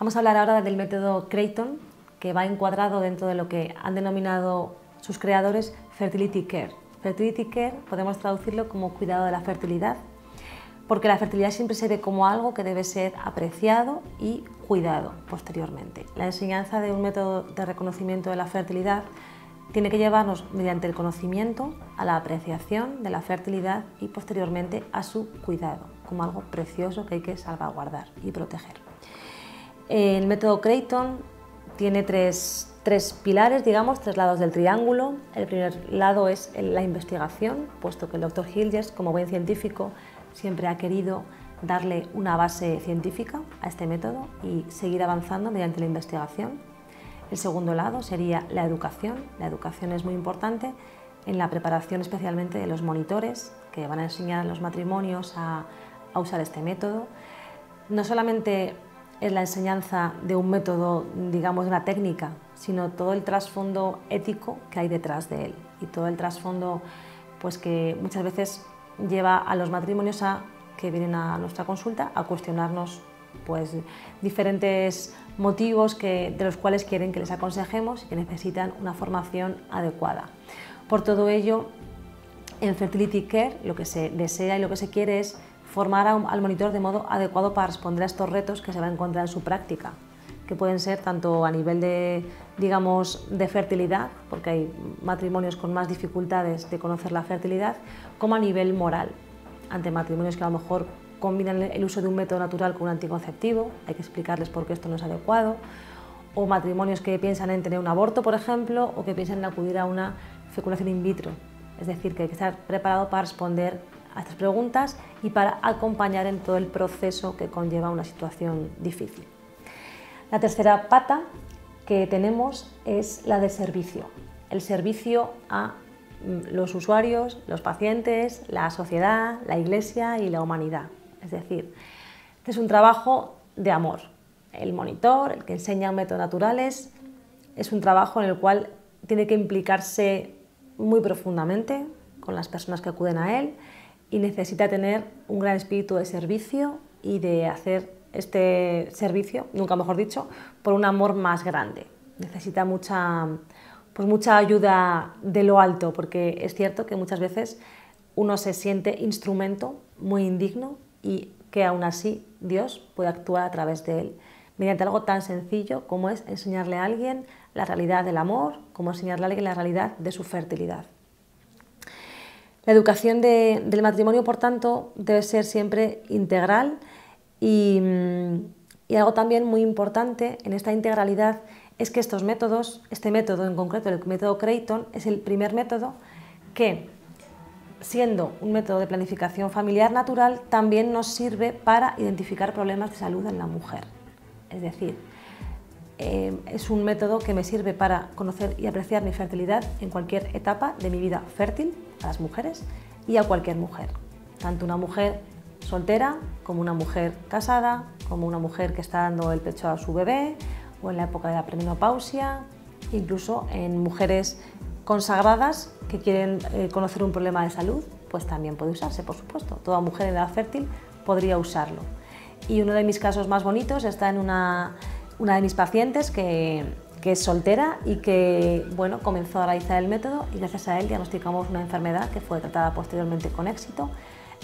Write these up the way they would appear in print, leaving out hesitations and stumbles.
Vamos a hablar ahora del método Creighton, que va encuadrado dentro de lo que han denominado sus creadores Fertility Care. Fertility Care podemos traducirlo como cuidado de la fertilidad, porque la fertilidad siempre se ve como algo que debe ser apreciado y cuidado posteriormente. La enseñanza de un método de reconocimiento de la fertilidad tiene que llevarnos mediante el conocimiento a la apreciación de la fertilidad y posteriormente a su cuidado, como algo precioso que hay que salvaguardar y proteger. El método Creighton tiene tres pilares, digamos, tres lados del triángulo. El primer lado es la investigación, puesto que el doctor Hilgers, como buen científico, siempre ha querido darle una base científica a este método y seguir avanzando mediante la investigación. El segundo lado sería la educación. La educación es muy importante en la preparación especialmente de los monitores que van a enseñar a los matrimonios a usar este método. No solamente es la enseñanza de un método, digamos, de una técnica, sino todo el trasfondo ético que hay detrás de él y todo el trasfondo, pues, que muchas veces lleva a los matrimonios que vienen a nuestra consulta a cuestionarnos, pues, diferentes motivos de los cuales quieren que les aconsejemos y que necesitan una formación adecuada. Por todo ello, en Fertility Care lo que se desea y lo que se quiere es formar al monitor de modo adecuado para responder a estos retos que se va a encontrar en su práctica, que pueden ser tanto a nivel de, digamos, de fertilidad, porque hay matrimonios con más dificultades de conocer la fertilidad, como a nivel moral, ante matrimonios que a lo mejor combinan el uso de un método natural con un anticonceptivo, hay que explicarles por qué esto no es adecuado, o matrimonios que piensan en tener un aborto, por ejemplo, o que piensan en acudir a una fecundación in vitro. Es decir, que hay que estar preparado para responder a estas preguntas y para acompañar en todo el proceso que conlleva una situación difícil. La tercera pata que tenemos es la de servicio, el servicio a los usuarios, los pacientes, la sociedad, la Iglesia y la humanidad. Es decir, este es un trabajo de amor. El monitor, el que enseña métodos naturales, es un trabajo en el cual tiene que implicarse muy profundamente con las personas que acuden a él y necesita tener un gran espíritu de servicio y de hacer este servicio, nunca mejor dicho, por un amor más grande. Necesita mucha ayuda de lo alto, porque es cierto que muchas veces uno se siente instrumento muy indigno y que aún así Dios puede actuar a través de él, mediante algo tan sencillo como es enseñarle a alguien la realidad del amor, como enseñarle a alguien la realidad de su fertilidad. La educación del matrimonio, por tanto, debe ser siempre integral. Y algo también muy importante en esta integralidad es que este método en concreto, el método Creighton, es el primer método que, siendo un método de planificación familiar natural, también nos sirve para identificar problemas de salud en la mujer. Es decir, es un método que me sirve para conocer y apreciar mi fertilidad en cualquier etapa de mi vida fértil, a las mujeres y a cualquier mujer, tanto una mujer soltera, como una mujer casada, como una mujer que está dando el pecho a su bebé, o en la época de la premenopausia, incluso en mujeres consagradas que quieren conocer un problema de salud, pues también puede usarse, por supuesto. Toda mujer en edad fértil podría usarlo. Y uno de mis casos más bonitos está en una de mis pacientes que es soltera y que, bueno, comenzó a realizar el método y gracias a él diagnosticamos una enfermedad que fue tratada posteriormente con éxito.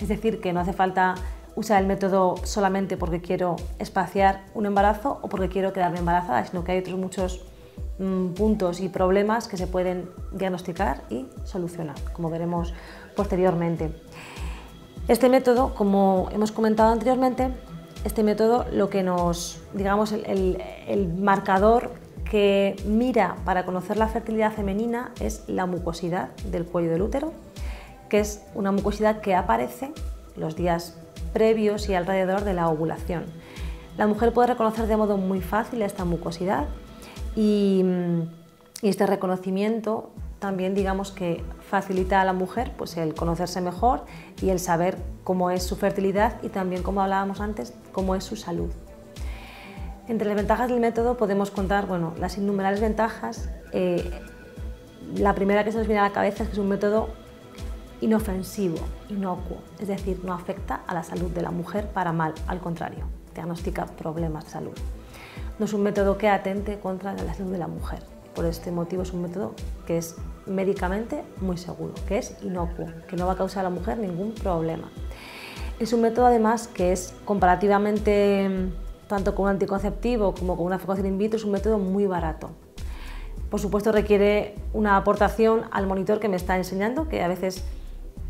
Es decir, que no hace falta usar el método solamente porque quiero espaciar un embarazo o porque quiero quedarme embarazada, sino que hay otros muchos puntos y problemas que se pueden diagnosticar y solucionar, como veremos posteriormente. Este método, como hemos comentado anteriormente, este método lo que nos, digamos, el marcador que mira para conocer la fertilidad femenina es la mucosidad del cuello del útero, que es una mucosidad que aparece los días previos y alrededor de la ovulación. La mujer puede reconocer de modo muy fácil esta mucosidad y este reconocimiento también, digamos, que facilita a la mujer, pues, el conocerse mejor y el saber cómo es su fertilidad y también, como hablábamos antes, cómo es su salud. Entre las ventajas del método podemos contar, bueno, las innumerables ventajas. La primera que se nos viene a la cabeza es que es un método inofensivo, inocuo, es decir, no afecta a la salud de la mujer para mal, al contrario, diagnostica problemas de salud. No es un método que atente contra la salud de la mujer. Por este motivo es un método que es médicamente muy seguro, que es inocuo, que no va a causar a la mujer ningún problema. Es un método además que es comparativamente, tanto con un anticonceptivo como con una fecundación in vitro, es un método muy barato. Por supuesto requiere una aportación al monitor que me está enseñando, que a veces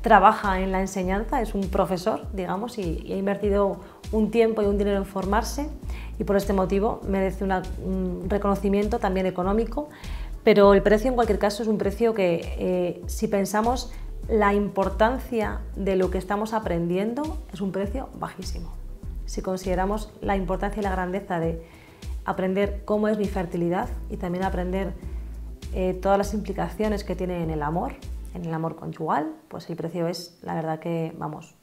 trabaja en la enseñanza, es un profesor, digamos, y ha invertido un tiempo y un dinero en formarse, y por este motivo merece un reconocimiento también económico, pero el precio en cualquier caso es un precio que, si pensamos la importancia de lo que estamos aprendiendo, es un precio bajísimo. Si consideramos la importancia y la grandeza de aprender cómo es mi fertilidad y también aprender todas las implicaciones que tiene en el amor conyugal, pues el precio es, la verdad que, vamos,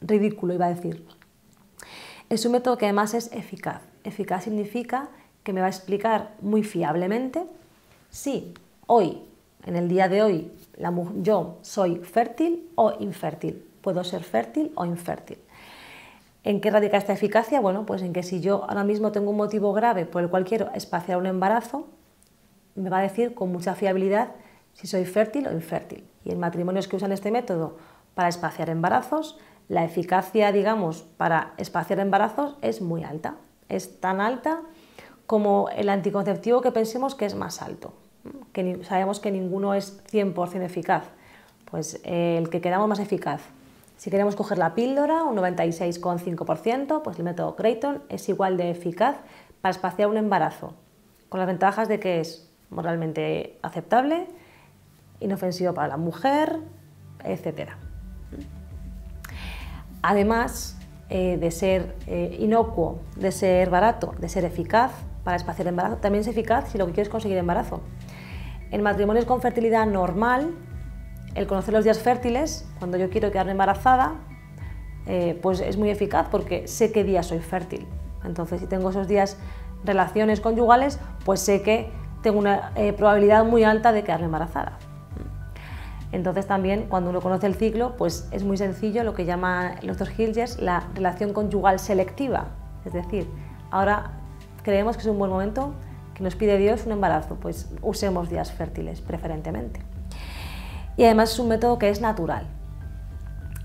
ridículo, iba a decir. Es un método que además es eficaz. Eficaz significa que me va a explicar muy fiablemente si hoy, en el día de hoy, yo soy fértil o infértil. Puedo ser fértil o infértil. ¿En qué radica esta eficacia? Bueno, pues en que si yo ahora mismo tengo un motivo grave por el cual quiero espaciar un embarazo, me va a decir con mucha fiabilidad si soy fértil o infértil. Y en matrimonios que usan este método para espaciar embarazos, la eficacia, digamos, para espaciar embarazos es muy alta. Es tan alta como el anticonceptivo que pensemos que es más alto, que sabemos que ninguno es 100% eficaz. Pues el que queramos más eficaz. Si queremos coger la píldora, un 96,5%, pues el método Creighton es igual de eficaz para espaciar un embarazo, con las ventajas de que es moralmente aceptable, inofensivo para la mujer, etc. Además de ser inocuo, de ser barato, de ser eficaz para espaciar embarazo, también es eficaz si lo que quieres es conseguir embarazo. En matrimonios con fertilidad normal, el conocer los días fértiles, cuando yo quiero quedarme embarazada, pues es muy eficaz porque sé qué día soy fértil. Entonces, si tengo esos días relaciones conyugales, pues sé que tengo una probabilidad muy alta de quedarme embarazada. Entonces también, cuando uno conoce el ciclo, pues es muy sencillo lo que llaman los dos Hilgers la relación conyugal selectiva. Es decir, ahora creemos que es un buen momento, que nos pide Dios un embarazo, pues usemos días fértiles preferentemente. Y además es un método que es natural.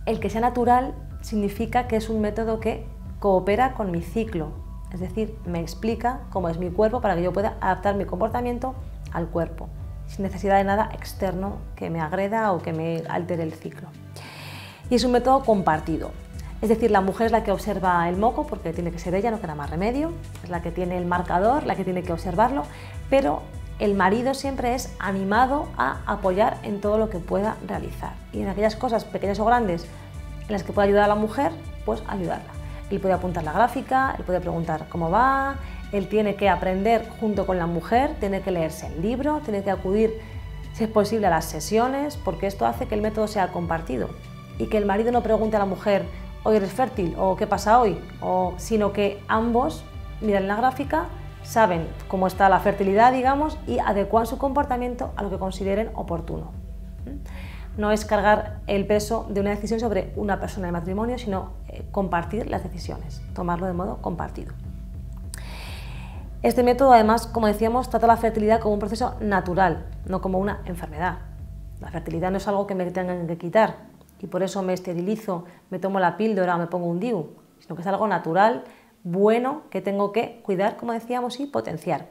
El que sea natural significa que es un método que coopera con mi ciclo, es decir, me explica cómo es mi cuerpo para que yo pueda adaptar mi comportamiento al cuerpo, sin necesidad de nada externo que me agreda o que me altere el ciclo. Y es un método compartido, es decir, la mujer es la que observa el moco, porque tiene que ser ella, no queda más remedio, es la que tiene el marcador, la que tiene que observarlo, pero el marido siempre es animado a apoyar en todo lo que pueda realizar, y en aquellas cosas pequeñas o grandes en las que pueda ayudar a la mujer, pues ayudarla. Él puede apuntar la gráfica, él puede preguntar cómo va, él tiene que aprender junto con la mujer, tiene que leerse el libro, tiene que acudir si es posible a las sesiones, porque esto hace que el método sea compartido y que el marido no pregunte a la mujer hoy eres fértil o qué pasa hoy, sino que ambos miran la gráfica, saben cómo está la fertilidad, digamos, y adecuan su comportamiento a lo que consideren oportuno. No es cargar el peso de una decisión sobre una persona de matrimonio, sino compartir las decisiones, tomarlo de modo compartido. Este método, además, como decíamos, trata la fertilidad como un proceso natural, no como una enfermedad. La fertilidad no es algo que me tengan que quitar y por eso me esterilizo, me tomo la píldora, me pongo un DIU, sino que es algo natural, bueno, que tengo que cuidar, como decíamos, y potenciar.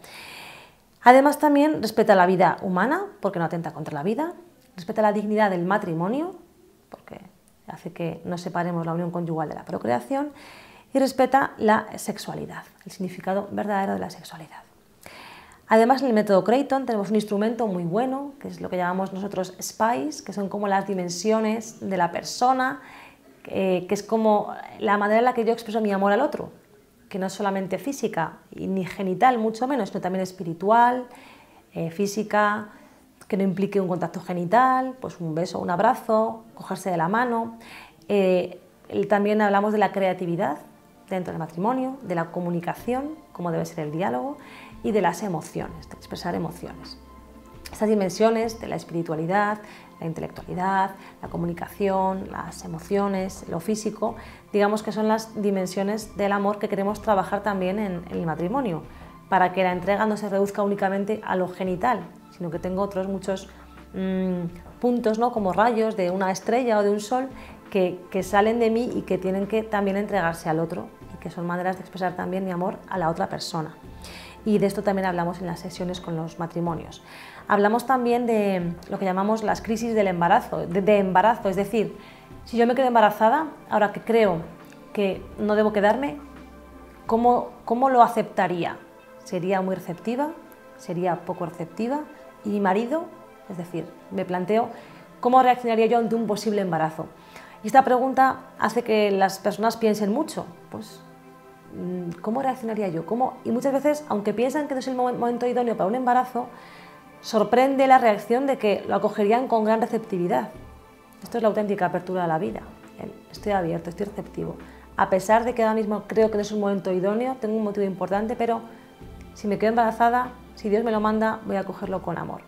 Además también respeta la vida humana, porque no atenta contra la vida, respeta la dignidad del matrimonio, porque hace que no separemos la unión conyugal de la procreación, y respeta la sexualidad, el significado verdadero de la sexualidad. Además, en el método Creighton tenemos un instrumento muy bueno, que es lo que llamamos nosotros Spice, que son como las dimensiones de la persona, que es como la manera en la que yo expreso mi amor al otro, que no es solamente física, ni genital mucho menos, sino también espiritual, física, que no implique un contacto genital, pues un beso, un abrazo, cogerse de la mano. También hablamos de la creatividad dentro del matrimonio, de la comunicación, como debe ser el diálogo, y de las emociones, de expresar emociones. Estas dimensiones de la espiritualidad, la intelectualidad, la comunicación, las emociones, lo físico, digamos que son las dimensiones del amor que queremos trabajar también en el matrimonio. para que la entrega no se reduzca únicamente a lo genital, sino que tengo otros muchos puntos, ¿no?, como rayos de una estrella o de un sol que salen de mí y que tienen que también entregarse al otro, y que son maneras de expresar también mi amor a la otra persona. Y de esto también hablamos en las sesiones con los matrimonios. Hablamos también de lo que llamamos las crisis del embarazo, es decir, si yo me quedo embarazada, ahora que creo que no debo quedarme, ¿cómo lo aceptaría? ¿Sería muy receptiva? ¿Sería poco receptiva? ¿Y mi marido? Es decir, me planteo cómo reaccionaría yo ante un posible embarazo. Y esta pregunta hace que las personas piensen mucho, pues, ¿cómo reaccionaría yo? Y muchas veces, aunque piensan que no es el momento idóneo para un embarazo, sorprende la reacción de que lo acogerían con gran receptividad. Esto es la auténtica apertura a la vida. Estoy abierto, estoy receptivo. A pesar de que ahora mismo creo que no es un momento idóneo, tengo un motivo importante, pero si me quedo embarazada, si Dios me lo manda, voy a acogerlo con amor.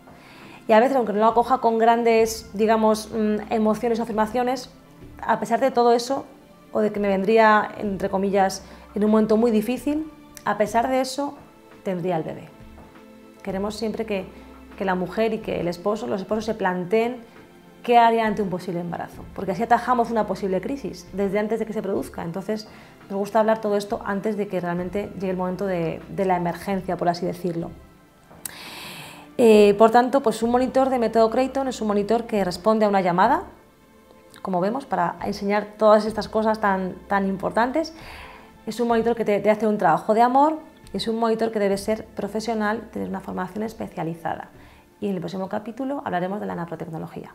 Y a veces, aunque no lo acoja con grandes, digamos, emociones o afirmaciones, a pesar de todo eso, o de que me vendría, entre comillas, en un momento muy difícil, a pesar de eso, tendría el bebé. Queremos siempre que la mujer y que los esposos se planteen qué harían ante un posible embarazo, porque así atajamos una posible crisis desde antes de que se produzca. Entonces, nos gusta hablar todo esto antes de que realmente llegue el momento de la emergencia, por así decirlo. Por tanto, pues un monitor de método Creighton es un monitor que responde a una llamada, como vemos, para enseñar todas estas cosas tan importantes. Es un monitor que te hace un trabajo de amor, y es un monitor que debe ser profesional, tener una formación especializada. Y en el próximo capítulo hablaremos de la naprotecnología.